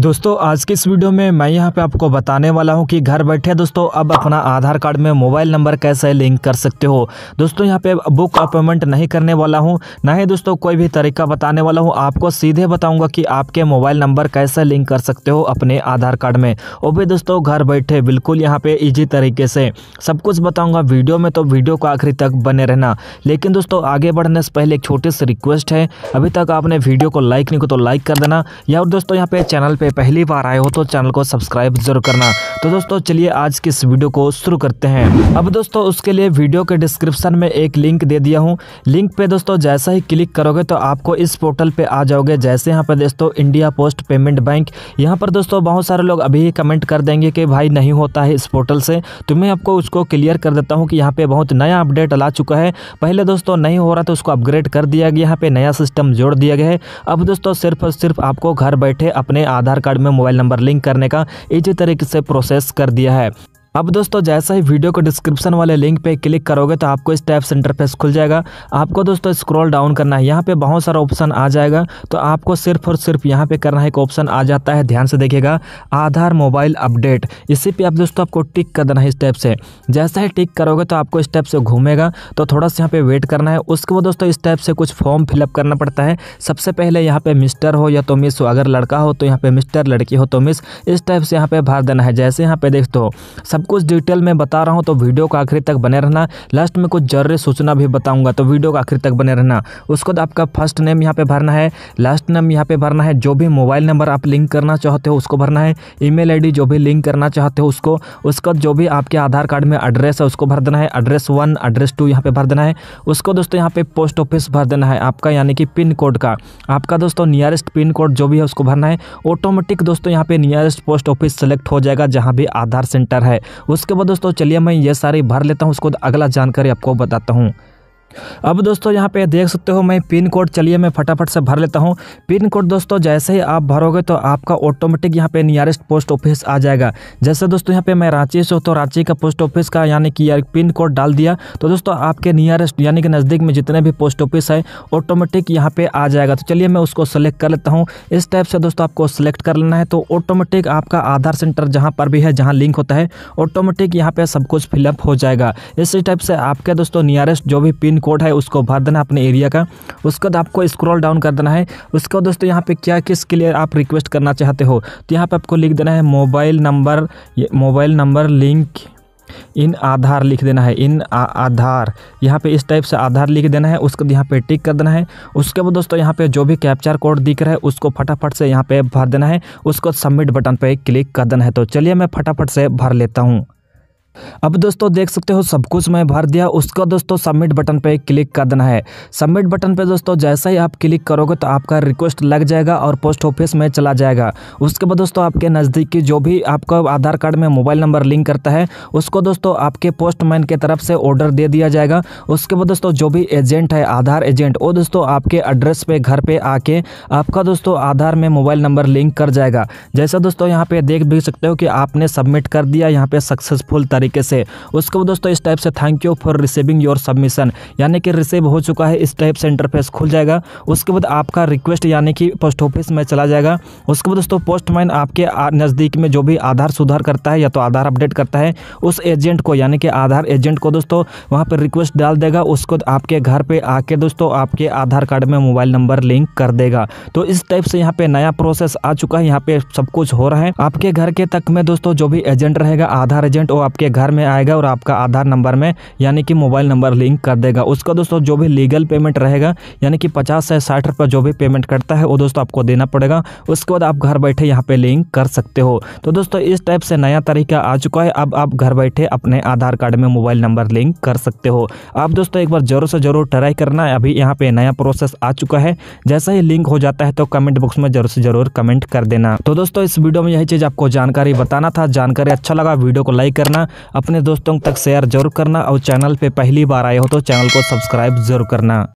दोस्तों आज के इस वीडियो में मैं यहाँ पे आपको बताने वाला हूँ कि घर बैठे दोस्तों अब अपना आधार कार्ड में मोबाइल नंबर कैसे लिंक कर सकते हो। दोस्तों यहाँ पे बुक अपॉइंटमेंट नहीं करने वाला हूँ, ना ही दोस्तों कोई भी तरीका बताने वाला हूँ। आपको सीधे बताऊँगा कि आपके मोबाइल नंबर कैसे लिंक कर सकते हो अपने आधार कार्ड में, वो भी दोस्तों घर बैठे बिल्कुल यहाँ पे ईजी तरीके से सब कुछ बताऊँगा वीडियो में, तो वीडियो को आखिरी तक बने रहना। लेकिन दोस्तों आगे बढ़ने से पहले एक छोटी सी रिक्वेस्ट है, अभी तक आपने वीडियो को लाइक नहीं किया तो लाइक कर देना, या दोस्तों यहाँ पे चैनल पे पहली बार आए हो तो चैनल को सब्सक्राइब जरूर करना। तो दोस्तों चलिए आज की इस वीडियो को शुरू करते हैं। अब दोस्तों उसके लिए वीडियो के डिस्क्रिप्शन में एक लिंक दे दिया हूँ, लिंक पे दोस्तों जैसा ही क्लिक करोगे तो आपको इस पोर्टल पे आ जाओगे। जैसे यहाँ पर दोस्तों इंडिया पोस्ट पेमेंट बैंक, यहाँ पर दोस्तों बहुत सारे लोग अभी कमेंट कर देंगे कि भाई नहीं होता है इस पोर्टल से, तो मैं आपको उसको क्लियर कर देता हूँ कि यहाँ पे बहुत नया अपडेट ला चुका है। पहले दोस्तों नहीं हो रहा था, उसको अपग्रेड कर दिया गया, यहाँ पे नया सिस्टम जोड़ दिया गया है। अब दोस्तों सिर्फ और सिर्फ आपको घर बैठे अपने आधार कार्ड में मोबाइल नंबर लिंक करने का इसी तरीके से प्रोसेस कर दिया है। अब दोस्तों जैसा ही वीडियो के डिस्क्रिप्शन वाले लिंक पे क्लिक करोगे तो आपको इस टैब सेंटर पे खुल जाएगा। आपको दोस्तों स्क्रॉल डाउन करना है, यहाँ पे बहुत सारा ऑप्शन आ जाएगा, तो आपको सिर्फ और सिर्फ यहाँ पे करना है। एक ऑप्शन आ जाता है, ध्यान से देखिएगा, आधार मोबाइल अपडेट, इसी पे आप दोस्तों आपको टिक कर देना है। इस टैब से जैसा ही टिक करोगे तो आपको इस टैब से घूमेगा, तो थोड़ा सा यहाँ पे वेट करना है। उसके बाद दोस्तों इस टैब से कुछ फॉर्म फिलअप करना पड़ता है। सबसे पहले यहाँ पे मिस्टर हो या तो मिस हो, अगर लड़का हो तो यहाँ पे मिस्टर, लड़की हो तो मिस, इस टाइप से यहाँ पे भर देना है। जैसे यहाँ पे देखते हो सब कुछ डिटेल में बता रहा हूं, तो वीडियो को आखिरी तक बने रहना। लास्ट में कुछ जरूरी सूचना भी बताऊंगा, तो वीडियो को आखिरी तक बने रहना। उसको आपका फर्स्ट नेम यहाँ पे भरना है, लास्ट नेम यहाँ पे भरना है, जो भी मोबाइल नंबर आप लिंक करना चाहते हो उसको भरना है, ईमेल आईडी जो भी लिंक करना चाहते हो उसको, उसका जो भी आपके आधार कार्ड में एड्रेस है उसको भर देना है, एड्रेस 1 एड्रेस 2 यहाँ पे भर देना है। उसको दोस्तों यहाँ पे पोस्ट ऑफिस भर देना है आपका, यानी कि पिन कोड का, आपका दोस्तों नियरेस्ट पिन कोड जो भी है उसको भरना है। ऑटोमेटिक दोस्तों यहाँ पे नियरेस्ट पोस्ट ऑफिस सेलेक्ट हो जाएगा जहाँ भी आधार सेंटर है। उसके बाद दोस्तों चलिए मैं ये सारी भर लेता हूँ, उसको अगला जानकारी आपको बताता हूँ। अब दोस्तों यहाँ पे देख सकते हो मैं पिन कोड, चलिए मैं फटाफट से भर लेता हूँ पिन कोड। दोस्तों जैसे ही आप भरोगे तो आपका ऑटोमेटिक यहाँ पे नियरेस्ट पोस्ट ऑफिस आ जाएगा। जैसे दोस्तों यहाँ पे मैं रांची से हूँ तो रांची का पोस्ट ऑफिस का यानी कि पिन कोड डाल दिया, तो दोस्तों आपके नियरेस्ट यानी कि नज़दीक में जितने भी पोस्ट ऑफिस है ऑटोमेटिक यहाँ पर आ जाएगा। तो चलिए मैं उसको सेलेक्ट कर लेता हूँ। इस टाइप से दोस्तों आपको सेलेक्ट कर लेना है, तो ऑटोमेटिक आपका आधार सेंटर जहाँ पर भी है जहाँ लिंक होता है ऑटोमेटिक यहाँ पर सब कुछ फिलअप हो जाएगा। इसी टाइप से आपके दोस्तों नियरेस्ट जो भी पिन कोड है उसको भर देना अपने एरिया का। उसके बाद आपको स्क्रॉल डाउन कर देना है। उसके बाद दोस्तों यहाँ पे क्या किसके लिए आप रिक्वेस्ट करना चाहते हो, तो यहाँ पे आपको लिख देना है mobile number link in Aadhaar लिख देना है, इन आधार यहाँ पे इस टाइप से आधार लिख देना है। उसके बाद यहाँ पे टिक कर देना है। उसके बाद दोस्तों यहाँ पे जो भी कैप्चर कोड दिख रहा है उसको फटाफट से यहाँ पे भर देना है। उसको सबमिट बटन पे क्लिक कर देना है। तो चलिए मैं फटाफट से भर लेता हूँ। अब दोस्तों देख सकते हो सब कुछ मैं भर दिया। उसका दोस्तों सबमिट बटन पे क्लिक कर देना है। सबमिट बटन पे दोस्तों जैसा ही आप क्लिक करोगे तो आपका रिक्वेस्ट लग जाएगा और पोस्ट ऑफिस में चला जाएगा। उसके बाद दोस्तों आपके नज़दीकी जो भी आपका आधार कार्ड में मोबाइल नंबर लिंक करता है उसको दोस्तों आपके पोस्टमैन की तरफ से ऑर्डर दे दिया जाएगा। उसके बाद दोस्तों जो भी एजेंट है आधार एजेंट, वो दोस्तों आपके एड्रेस पे घर पे आके आपका दोस्तों आधार में मोबाइल नंबर लिंक कर जाएगा। जैसा दोस्तों यहाँ पे देख भी सकते हो कि आपने सबमिट कर दिया यहाँ पे सक्सेसफुल तरीके से। उसके बाद दोस्तों इस टाइप से thank you for receiving your submission, यानी कि रिसीव हो चुका है, इस टाइप से इंटरफेस खुल जाएगा। उसके बाद आपका रिक्वेस्ट यानी कि पोस्ट ऑफिस में चला जाएगा। उसके बाद दोस्तों पोस्टमैन आपके नज़दीक में जो भी आधार सुधार करता है या तो आधार अपडेट करता है उस एजेंट को यानी कि आधार एजेंट को दोस्तों वहाँ पर रिक्वेस्ट डाल देगा। उसको आपके घर पर आके दोस्तों आपके आधार कार्ड में मोबाइल नंबर लिंक कर देगा। तो इस टाइप से यहाँ पर नया प्रोसेस आ चुका है, यहाँ पर सब कुछ हो रहा है। आपके घर के तक में दोस्तों जो भी एजेंट रहेगा आधार एजेंट, वो आपके घर में आएगा और आपका आधार नंबर में यानी कि मोबाइल नंबर लिंक कर देगा। उसका दोस्तों जो भी लीगल पेमेंट रहेगा यानी कि 50 से 60 रुपये जो भी पेमेंट करता है वो दोस्तों आपको देना पड़ेगा। उसके बाद आप घर बैठे यहाँ पे लिंक कर सकते हो। तो दोस्तों इस टाइप से नया तरीका आ चुका है, अब आप घर बैठे अपने आधार कार्ड में मोबाइल नंबर लिंक कर सकते हो। आप दोस्तों एक बार जरूर से जरूर ट्राई करना है, अभी यहाँ पे नया प्रोसेस आ चुका है। जैसा ही लिंक हो जाता है तो कमेंट बॉक्स में जरूर से जरूर कमेंट कर देना। तो दोस्तों इस वीडियो में यही चीज़ आपको जानकारी बताना था। जानकारी अच्छा लगा वीडियो को लाइक करना, अपने दोस्तों तक शेयर जरूर करना, और चैनल पे पहली बार आए हो तो चैनल को सब्सक्राइब जरूर करना।